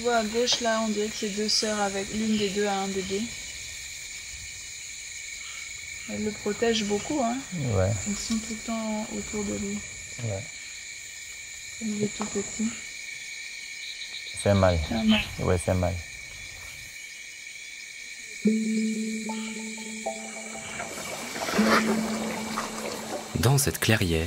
tu vois à gauche là, on dirait que c'est deux sœurs avec l'une des deux a un bébé. Elle le protège beaucoup, hein. Ouais. Ils sont tout le temps autour de lui. Ouais. Il est tout petit. C'est mal. Ouais, c'est mal. Dans cette clairière,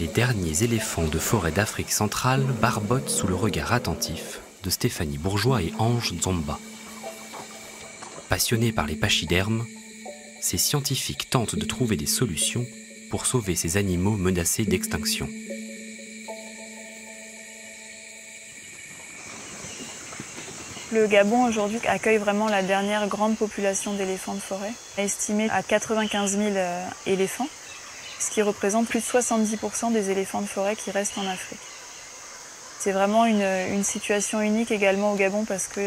les derniers éléphants de forêt d'Afrique centrale barbotent sous le regard attentif de Stéphanie Bourgeois et Ange Zomba. Passionnés par les pachydermes, ces scientifiques tentent de trouver des solutions pour sauver ces animaux menacés d'extinction. Le Gabon aujourd'hui accueille vraiment la dernière grande population d'éléphants de forêt, estimée à 95 000 éléphants, ce qui représente plus de 70% des éléphants de forêt qui restent en Afrique. C'est vraiment une situation unique également au Gabon parce que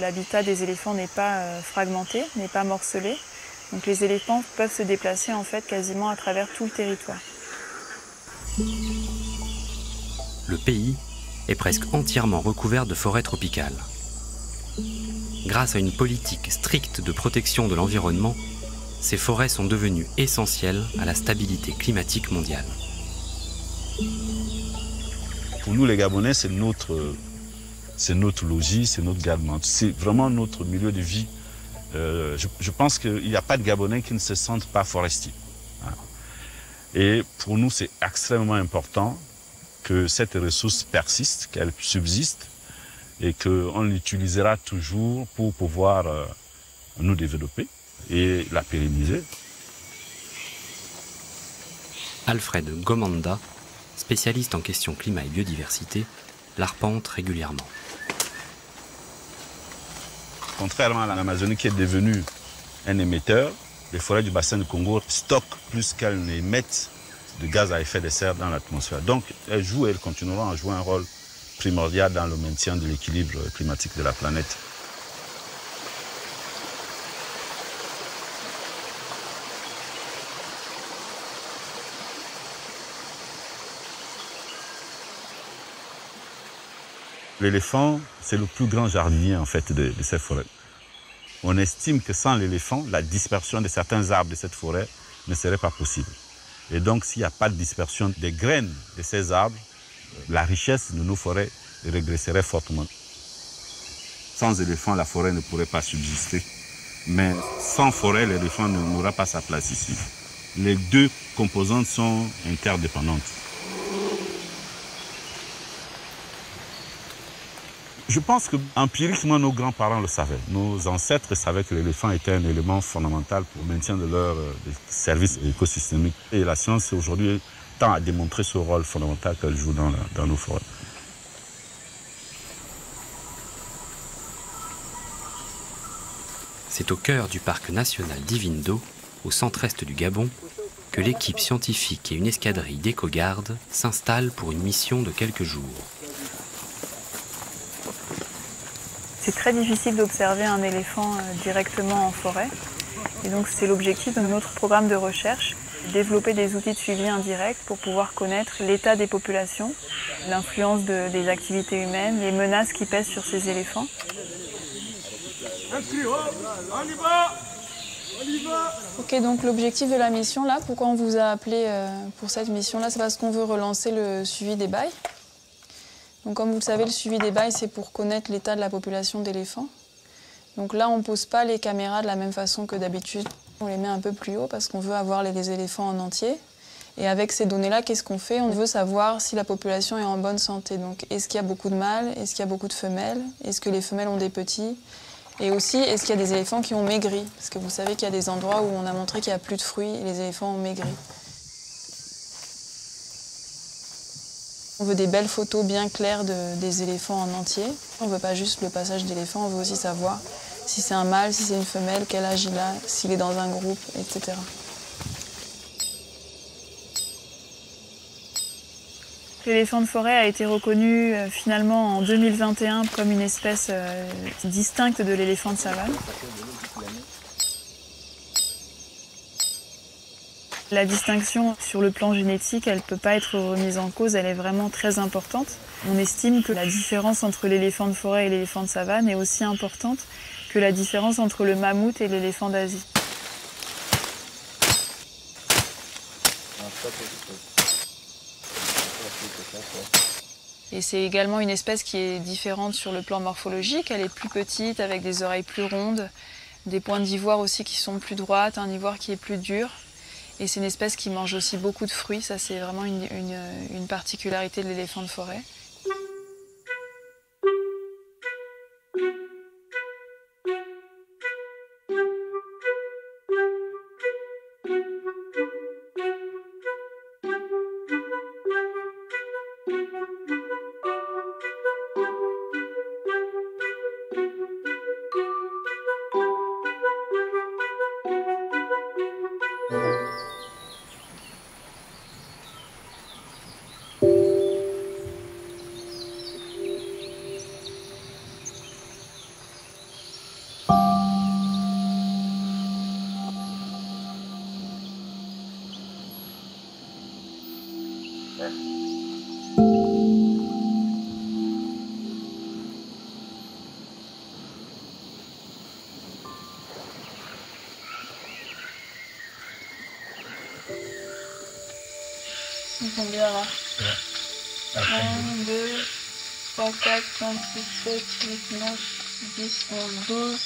l'habitat des éléphants n'est pas fragmenté, n'est pas morcelé. Donc les éléphants peuvent se déplacer en fait quasiment à travers tout le territoire. Le pays est presque entièrement recouvert de forêts tropicales. Grâce à une politique stricte de protection de l'environnement, ces forêts sont devenues essentielles à la stabilité climatique mondiale. Pour nous les Gabonais, c'est notre logis, c'est notre garde-manger, c'est vraiment notre milieu de vie. Je pense qu'il n'y a pas de Gabonais qui ne se sentent pas forestiers. Voilà. Et pour nous, c'est extrêmement important que cette ressource persiste, qu'elle subsiste et qu'on l'utilisera toujours pour pouvoir nous développer et la pérenniser. Alfred Gomanda, spécialiste en questions climat et biodiversité, l'arpente régulièrement. Contrairement à l'Amazonie qui est devenue un émetteur, les forêts du bassin du Congo stockent plus qu'elles n'émettent de gaz à effet de serre dans l'atmosphère. Donc elles jouent et elles continueront à jouer un rôle primordial dans le maintien de l'équilibre climatique de la planète. L'éléphant, c'est le plus grand jardinier en fait de cette forêt. On estime que sans l'éléphant, la dispersion de certains arbres de cette forêt ne serait pas possible. Et donc, s'il n'y a pas de dispersion des graines de ces arbres, la richesse de nos forêts régresserait fortement. Sans éléphant, la forêt ne pourrait pas subsister. Mais sans forêt, l'éléphant n'aura pas sa place ici. Les deux composantes sont interdépendantes. Je pense qu'empiriquement, nos grands-parents le savaient. Nos ancêtres savaient que l'éléphant était un élément fondamental pour le maintien de leurs services écosystémiques. Et la science, aujourd'hui, tend à démontrer ce rôle fondamental qu'elle joue dans nos forêts. C'est au cœur du parc national d'Ivindo, au centre-est du Gabon, que l'équipe scientifique et une escadrille d'éco-gardes s'installent pour une mission de quelques jours. C'est très difficile d'observer un éléphant directement en forêt. Et donc c'est l'objectif de notre programme de recherche, développer des outils de suivi indirect pour pouvoir connaître l'état des populations, l'influence des activités humaines, les menaces qui pèsent sur ces éléphants. Ok, donc l'objectif de la mission là, pourquoi on vous a appelé pour cette mission là, c'est parce qu'on veut relancer le suivi des bails. Donc, comme vous le savez, le suivi des bails, c'est pour connaître l'état de la population d'éléphants. Donc là, on ne pose pas les caméras de la même façon que d'habitude. On les met un peu plus haut parce qu'on veut avoir les éléphants en entier. Et avec ces données-là, qu'est-ce qu'on fait? On veut savoir si la population est en bonne santé. Donc, est-ce qu'il y a beaucoup de mâles? Est-ce qu'il y a beaucoup de femelles? Est-ce que les femelles ont des petits? Et aussi, est-ce qu'il y a des éléphants qui ont maigri? Parce que vous savez qu'il y a des endroits où on a montré qu'il n'y a plus de fruits et les éléphants ont maigri. On veut des belles photos bien claires des éléphants en entier. On ne veut pas juste le passage d'éléphants, on veut aussi savoir si c'est un mâle, si c'est une femelle, quel âge il a, s'il est dans un groupe, etc. L'éléphant de forêt a été reconnu finalement en 2021 comme une espèce distincte de l'éléphant de savane. La distinction sur le plan génétique, elle ne peut pas être remise en cause, elle est vraiment très importante. On estime que la différence entre l'éléphant de forêt et l'éléphant de savane est aussi importante que la différence entre le mammouth et l'éléphant d'Asie. Et c'est également une espèce qui est différente sur le plan morphologique. Elle est plus petite, avec des oreilles plus rondes, des pointes d'ivoire aussi qui sont plus droites, un ivoire qui est plus dur. Et c'est une espèce qui mange aussi beaucoup de fruits. Ça, c'est vraiment une particularité de l'éléphant de forêt. Ils sont bien là. 1, 2, 3, 4, 5, 6, 7, 8, 9, 10, 11, 12.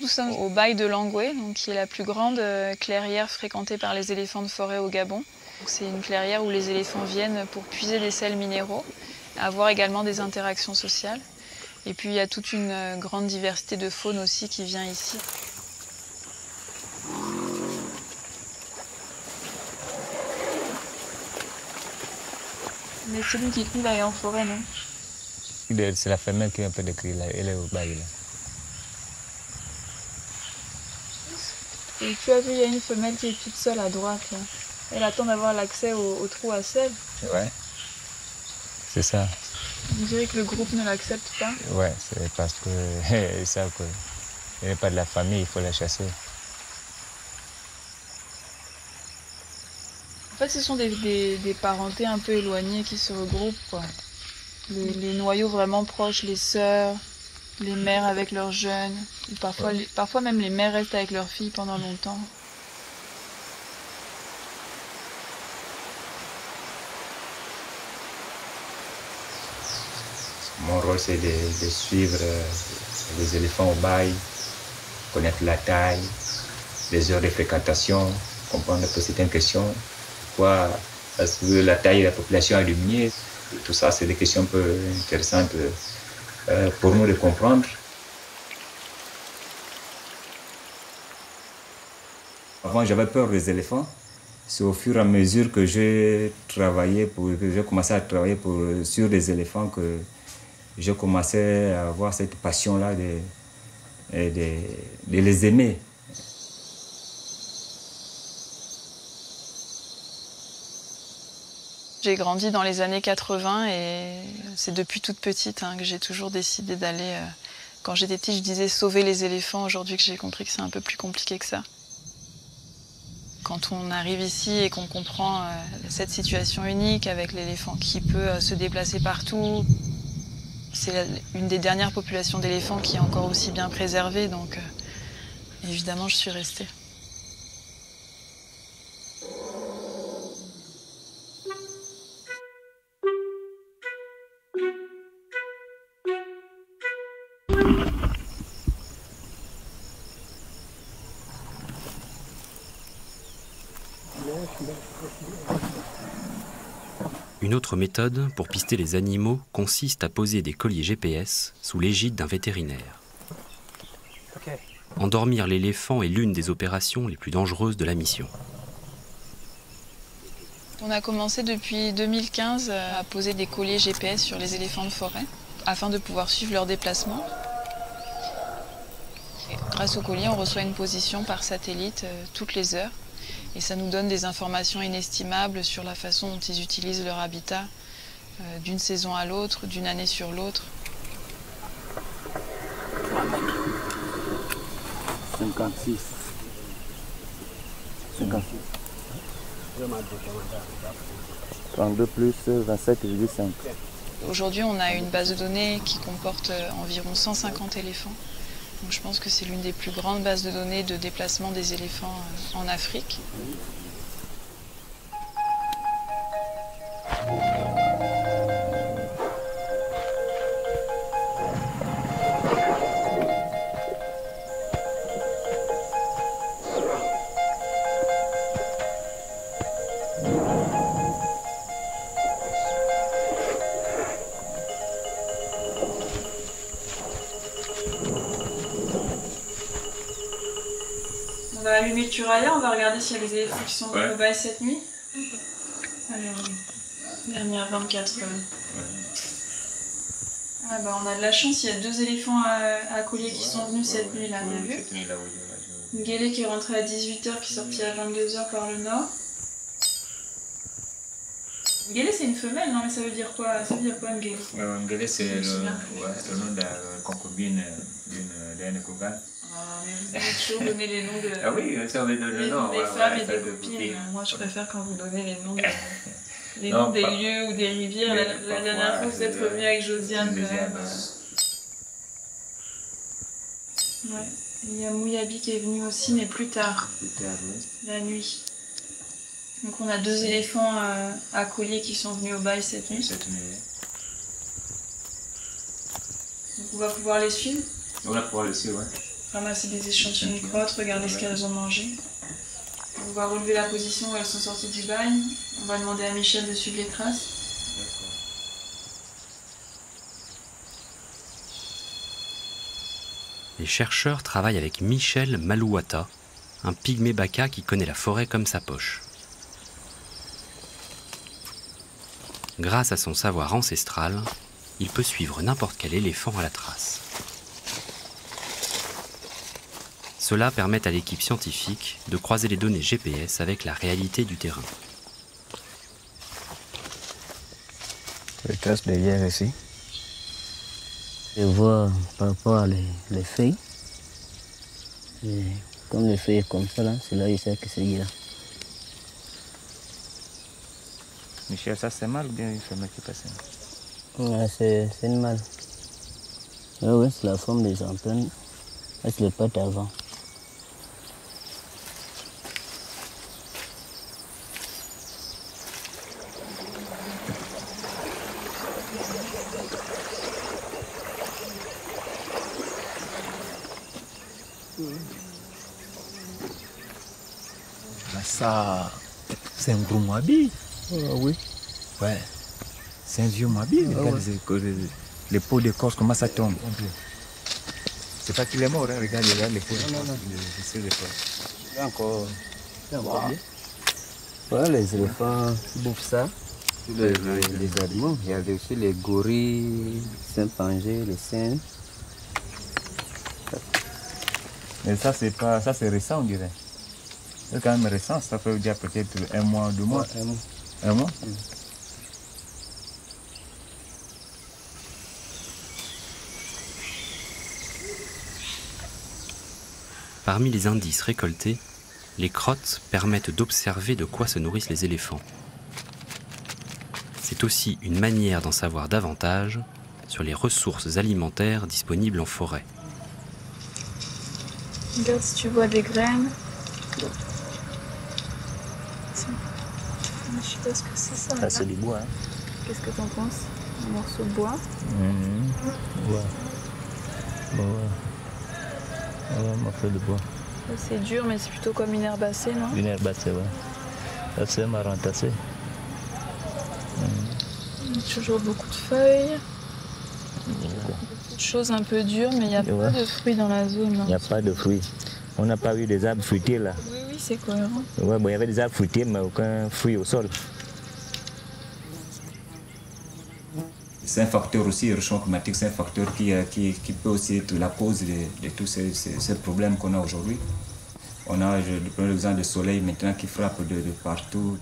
Nous sommes au Baï de Langoué, qui est la plus grande clairière fréquentée par les éléphants de forêt au Gabon. C'est une clairière où les éléphants viennent pour puiser des sels minéraux, avoir également des interactions sociales. Et puis il y a toute une grande diversité de faune aussi qui vient ici. Mais celui qui crie là est en forêt, non? C'est la femelle qui a un peu de cri là, elle est au bail là. Et tu as vu, il y a une femelle qui est toute seule à droite là. Elle attend d'avoir l'accès au trou à sel. Ouais, c'est ça. On dirait que le groupe ne l'accepte pas. Ouais, c'est parce que ça quoi. Elle n'est pas de la famille, il faut la chasser. En fait, ce sont des parentés un peu éloignées qui se regroupent, quoi. Les noyaux vraiment proches, les sœurs, les mères avec leurs jeunes, ou parfois, ouais. Parfois même les mères restent avec leurs filles pendant longtemps. Mon rôle, c'est de suivre les éléphants au bail, connaître la taille, les heures de fréquentation, comprendre que c'est une question. Pourquoi parce que la taille de la population a diminué. Tout ça, c'est des questions un peu intéressantes pour nous de comprendre. Avant, j'avais peur des éléphants. C'est au fur et à mesure que j'ai travaillé, sur les éléphants, que j'ai commencé à avoir cette passion-là de les aimer. J'ai grandi dans les années 80 et c'est depuis toute petite que j'ai toujours décidé d'aller... Quand j'étais petite, je disais sauver les éléphants. Aujourd'hui, que j'ai compris que c'est un peu plus compliqué que ça. Quand on arrive ici et qu'on comprend cette situation unique avec l'éléphant qui peut se déplacer partout, c'est une des dernières populations d'éléphants qui est encore aussi bien préservée. Donc évidemment, je suis restée. Une autre méthode pour pister les animaux consiste à poser des colliers GPS sous l'égide d'un vétérinaire. Endormir l'éléphant est l'une des opérations les plus dangereuses de la mission. On a commencé depuis 2015 à poser des colliers GPS sur les éléphants de forêt afin de pouvoir suivre leurs déplacements. Et grâce aux colliers, on reçoit une position par satellite toutes les heures. Et ça nous donne des informations inestimables sur la façon dont ils utilisent leur habitat d'une saison à l'autre, d'une année sur l'autre. 56. 56. 32 plus 27,5. Aujourd'hui, on a une base de données qui comporte environ 150 éléphants. Donc, je pense que c'est l'une des plus grandes bases de données de déplacement des éléphants en Afrique. On va allumer le Turaya, on va regarder s'il y a des éléphants qui sont au Baï cette nuit. Alors, dernière 24. Ah bah on a de la chance, il y a deux éléphants à collier qui sont venus cette nuit-là, on a vu. Une guélée qui est rentrée à 18 h, qui est sortie à 22 h par le nord. Une guélée c'est une femelle, non mais ça veut dire quoi? Ça veut dire quoi une guélée? Une guélée c'est le nom de la concubine d'une cougar. Ah, mais vous toujours donner les noms de... Ah oui, ça les noms des femmes et des copines. Moi, je préfère quand vous donnez les noms, des lieux ou des rivières. La dernière fois, vous êtes revenu avec Josiane, quand même. Ouais. Il y a Mouyabi qui est venu aussi, mais plus tard. Plus tard, oui. La nuit. Donc, on a deux éléphants à collier qui sont venus au Baï cette nuit. Cette nuit, donc, on va pouvoir les suivre. On va pouvoir les suivre, ouais. Ramasser des échantillons de crottes, regarder ce qu'elles ont mangé. On va relever la position où elles sont sorties du bail. On va demander à Michel de suivre les traces. Les chercheurs travaillent avec Michel Malouata, un pygmée baka qui connaît la forêt comme sa poche. Grâce à son savoir ancestral, il peut suivre n'importe quel éléphant à la trace. Cela permet à l'équipe scientifique de croiser les données GPS avec la réalité du terrain. Les traces de hier ici. Je vois par rapport à les feuilles. Et comme les feuilles comme ça, c'est là, il sait que c'est hier. Michel, ça c'est mal ou bien il fait mal qui passe? Ouais, c'est mal. Oui, c'est la forme des empreintes avec les pattes avant. Ça, c'est un gros Mouabi. Oui. Ouais. C'est un vieux Mouabi. Regarde les peaux de corps, comment ça tombe. C'est pas qu'il est mort, hein. Regarde, regarde les peaux. Non. C'est les peaux. Là encore. Voilà, les éléphants bouffent ça. Les animaux. Il y avait aussi les gorilles, les chimpanzés, les singes. Mais ça, c'est pas. Ça, c'est récent, on dirait. C'est quand même récent, ça peut dire peut-être 1 mois, 2 mois. Ouais, 1 mois. 1 mois? Oui. Parmi les indices récoltés, les crottes permettent d'observer de quoi se nourrissent les éléphants. C'est aussi une manière d'en savoir davantage sur les ressources alimentaires disponibles en forêt. Regarde si tu vois des graines. Je sais pas ce que c'est ça. Ça, c'est du bois. Hein. Qu'est-ce que t'en penses? Un morceau de bois. Un morceau de bois. C'est dur, mais c'est plutôt comme une herbacée, non? Une herbacée, ouais. Ça, c'est marantacée. Il y a toujours beaucoup de feuilles. Beaucoup de choses un peu dures, mais il n'y a pas de fruits dans la zone. Il n'y a pas de fruits. On n'a pas vu des arbres fruitiers, là. Oui, c'est cohérent. Ouais, bon, il y avait des arbres fruitiers, mais aucun fruit au sol. C'est un facteur aussi, le réchauffement climatique, c'est un facteur qui peut aussi être la cause de tous ces problèmes qu'on a aujourd'hui. On a le problème de soleil maintenant qui frappe de partout.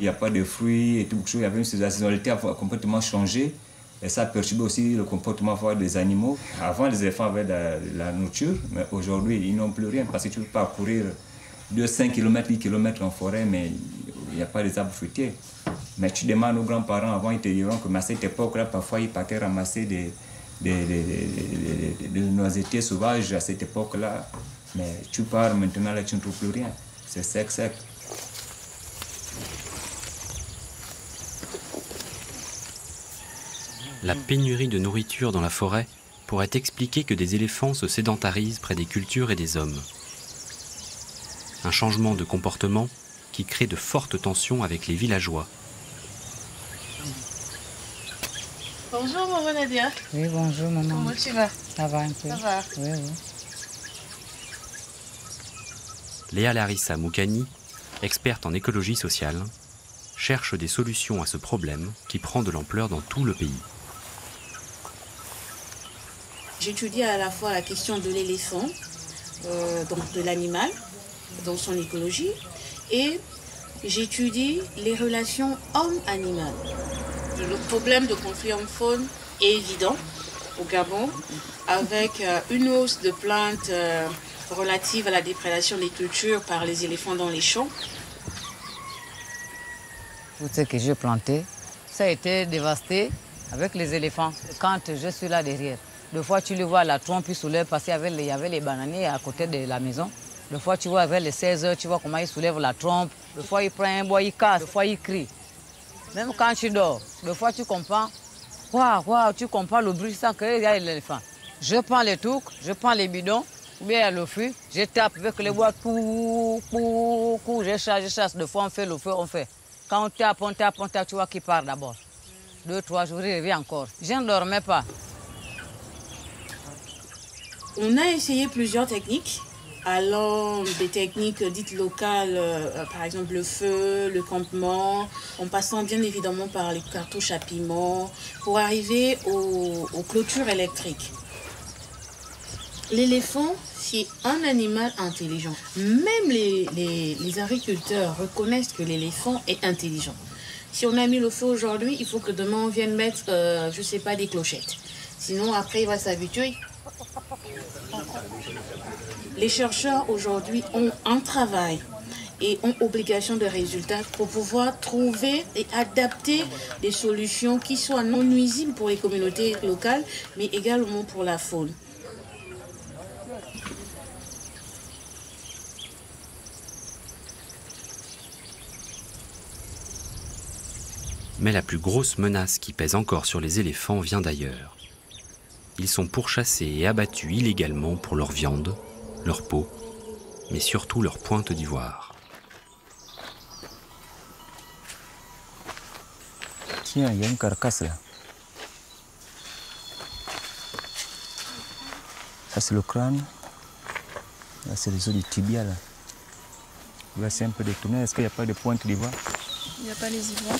Il n'y a pas de fruits et tout. Il y avait une saisonnalité complètement changée. Et ça perturbe aussi le comportement des animaux. Avant, les éléphants avaient de la nourriture, mais aujourd'hui, ils n'ont plus rien. Parce que tu peux parcourir de 5 km, 10 km en forêt, mais il n'y a pas des arbres fruitiers. Mais tu demandes aux grands-parents, avant, ils te diront que à cette époque-là, parfois, ils partaient ramasser des noisettiers sauvages à cette époque-là. Mais tu pars maintenant, là, tu ne trouves plus rien. C'est sec, sec. La pénurie de nourriture dans la forêt pourrait expliquer que des éléphants se sédentarisent près des cultures et des hommes. Un changement de comportement qui crée de fortes tensions avec les villageois. Bonjour maman Nadia. Oui, bonjour maman. Comment tu vas? Ça va un peu. Ça va. Oui, oui. Léa Larissa Moukani, experte en écologie sociale, cherche des solutions à ce problème qui prend de l'ampleur dans tout le pays. J'étudie à la fois la question de l'éléphant, donc de l'animal, dans son écologie, et j'étudie les relations homme-animal. Le problème de conflit homme-faune est évident au Gabon, avec une hausse de plaintes relatives à la déprédation des cultures par les éléphants dans les champs. Tout ce que j'ai planté, ça a été dévasté avec les éléphants. Quand je suis là derrière, des fois, tu le vois, la trompe soulève parce qu'il y avait les bananiers à côté de la maison. Des fois, tu vois, avec les 16 heures, tu vois comment ils soulèvent la trompe. Des fois, ils prennent un bois, ils cassent. Des fois, ils crient. Même quand tu dors, des fois, tu comprends. Waouh, waouh, tu comprends le bruit sans qu'il y ait l'éléphant. Je prends les touques, je prends les bidons, ou bien le feu, je tape avec les bois, pou, pou, pou, je chasse, je chasse. Des fois, on fait le feu, on fait. Quand on tape, on tape, on tape, tu vois qu'il part d'abord. 2, 3 jours, il revient encore. Je ne dormais pas. On a essayé plusieurs techniques, allant des techniques dites locales, par exemple le feu, le campement, en passant bien évidemment par les cartouches à piment, pour arriver aux clôtures électriques. L'éléphant, c'est un animal intelligent. Même les agriculteurs reconnaissent que l'éléphant est intelligent. Si on a mis le feu aujourd'hui, il faut que demain on vienne mettre, je sais pas, des clochettes. Sinon après il va s'habituer. Les chercheurs aujourd'hui ont un travail et ont obligation de résultats pour pouvoir trouver et adapter des solutions qui soient non nuisibles pour les communautés locales, mais également pour la faune. Mais la plus grosse menace qui pèse encore sur les éléphants vient d'ailleurs. Ils sont pourchassés et abattus illégalement pour leur viande, leur peau, mais surtout leur pointe d'ivoire. Tiens, il y a une carcasse là. Ça c'est le crâne. Là c'est les os du tibia là. Là c'est un peu détourné. Est-ce qu'il n'y a pas de pointe d'ivoire? Il n'y a pas les ivoires.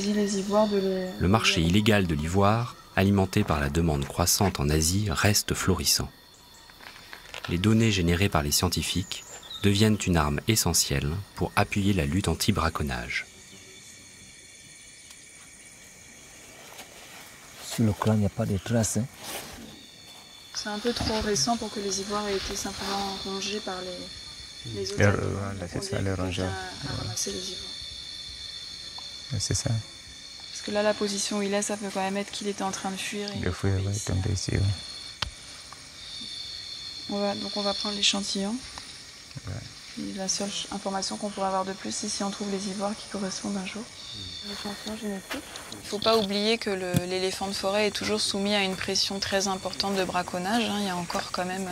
Le marché illégal de l'ivoire, alimenté par la demande croissante en Asie, reste florissant. Les données générées par les scientifiques deviennent une arme essentielle pour appuyer la lutte anti-braconnage. Sur le crâne, il n'y a pas de traces. Hein? C'est un peu trop récent pour que les ivoires aient été simplement rongés par les autres. Les rongeurs. C'est ça. Parce que là, la position où il est, ça peut quand même être qu'il était en train de fuir. Il fuit, ouais, il tombait ici, ouais. Donc on va prendre l'échantillon. Ouais. La seule information qu'on pourra avoir de plus, c'est si on trouve les ivoires qui correspondent un jour. L'échantillon génétique. Il ne faut pas oublier que l'éléphant de forêt est toujours soumis à une pression très importante de braconnage. Hein. Il y a encore quand même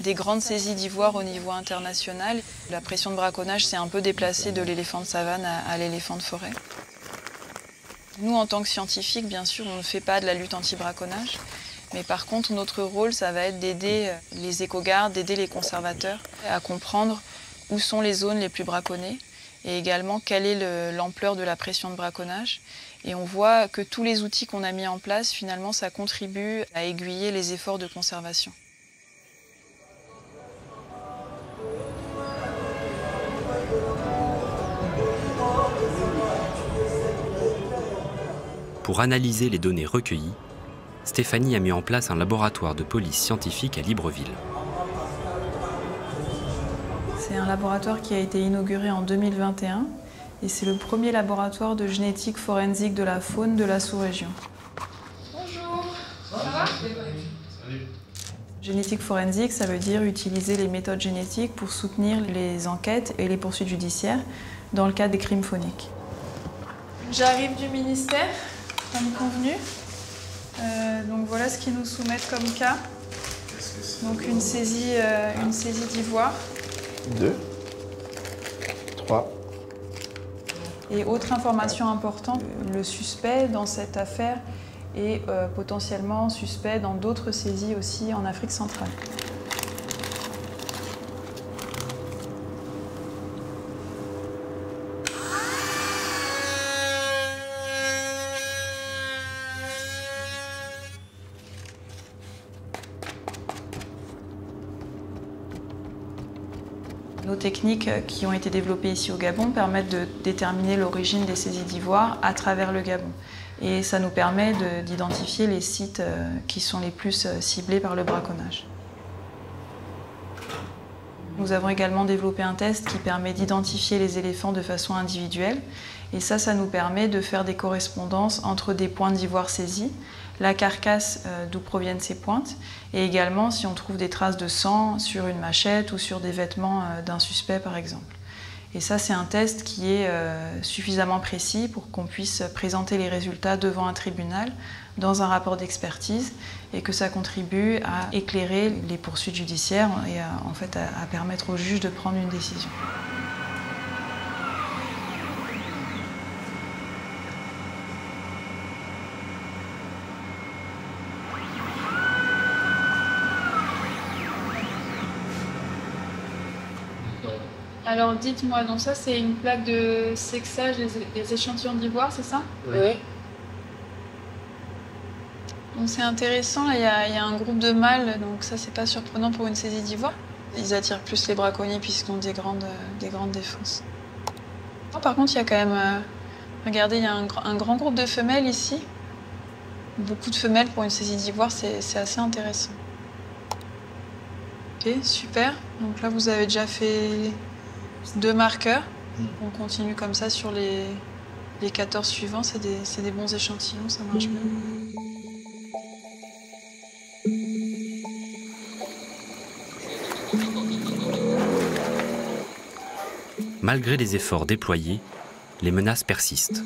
des grandes saisies d'ivoire au niveau international. La pression de braconnage s'est un peu déplacée de l'éléphant de savane à l'éléphant de forêt. Nous, en tant que scientifiques, bien sûr, on ne fait pas de la lutte anti-braconnage. Mais par contre, notre rôle, ça va être d'aider les éco-gardes, d'aider les conservateurs à comprendre où sont les zones les plus braconnées et également quelle est l'ampleur de la pression de braconnage. Et on voit que tous les outils qu'on a mis en place, finalement, ça contribue à aiguiller les efforts de conservation. Pour analyser les données recueillies, Stéphanie a mis en place un laboratoire de police scientifique à Libreville. C'est un laboratoire qui a été inauguré en 2021 et c'est le premier laboratoire de génétique forensique de la faune de la sous-région. Bonjour, ça va? Salut. Génétique forensique, ça veut dire utiliser les méthodes génétiques pour soutenir les enquêtes et les poursuites judiciaires dans le cadre des crimes phoniques. J'arrive du ministère, comme convenu. Donc voilà ce qu'ils nous soumettent comme cas. Donc une saisie d'ivoire. 2, 3. Et autre information importante, le suspect dans cette affaire est potentiellement suspect dans d'autres saisies aussi en Afrique centrale. Nos techniques qui ont été développées ici au Gabon permettent de déterminer l'origine des saisies d'ivoire à travers le Gabon. Et ça nous permet d'identifier les sites qui sont les plus ciblés par le braconnage. Nous avons également développé un test qui permet d'identifier les éléphants de façon individuelle. Et ça, ça nous permet de faire des correspondances entre des pointes d'ivoire saisies, la carcasse d'où proviennent ces pointes, et également si on trouve des traces de sang sur une machette ou sur des vêtements d'un suspect, par exemple. Et ça, c'est un test qui est suffisamment précis pour qu'on puisse présenter les résultats devant un tribunal dans un rapport d'expertise et que ça contribue à éclairer les poursuites judiciaires et à permettre au juge de prendre une décision. Alors dites-moi, donc ça c'est une plaque de sexage des échantillons d'ivoire, c'est ça? Oui. Donc c'est intéressant, là il y a un groupe de mâles, donc ça c'est pas surprenant pour une saisie d'ivoire. Ils attirent plus les braconniers puisqu'ils ont des grandes défenses. Oh, par contre il y a quand même, regardez, il y a un grand groupe de femelles ici. Beaucoup de femelles pour une saisie d'ivoire, c'est assez intéressant. Ok, super, donc là vous avez déjà fait 2 marqueurs, on continue comme ça sur les 14 suivants, c'est des bons échantillons, ça marche bien. Malgré les efforts déployés, les menaces persistent.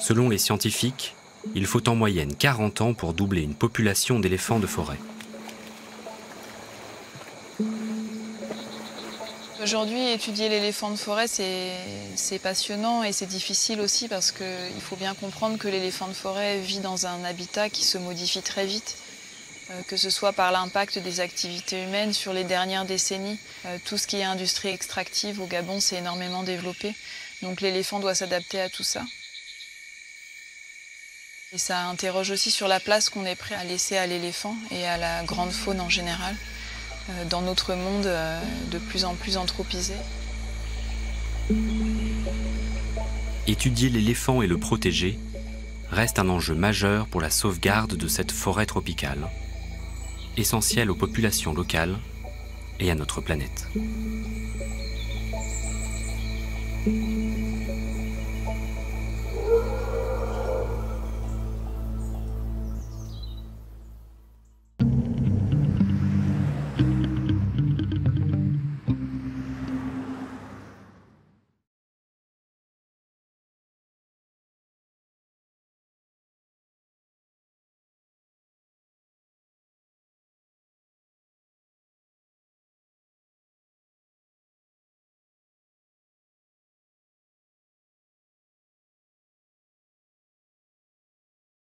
Selon les scientifiques, il faut en moyenne 40 ans pour doubler une population d'éléphants de forêt. Aujourd'hui, étudier l'éléphant de forêt, c'est passionnant et c'est difficile aussi parce qu'il faut bien comprendre que l'éléphant de forêt vit dans un habitat qui se modifie très vite, que ce soit par l'impact des activités humaines sur les dernières décennies. Tout ce qui est industrie extractive au Gabon s'est énormément développé, donc l'éléphant doit s'adapter à tout ça. Et ça interroge aussi sur la place qu'on est prêt à laisser à l'éléphant et à la grande faune en général, dans notre monde de plus en plus anthropisé. Étudier l'éléphant et le protéger reste un enjeu majeur pour la sauvegarde de cette forêt tropicale, essentielle aux populations locales et à notre planète.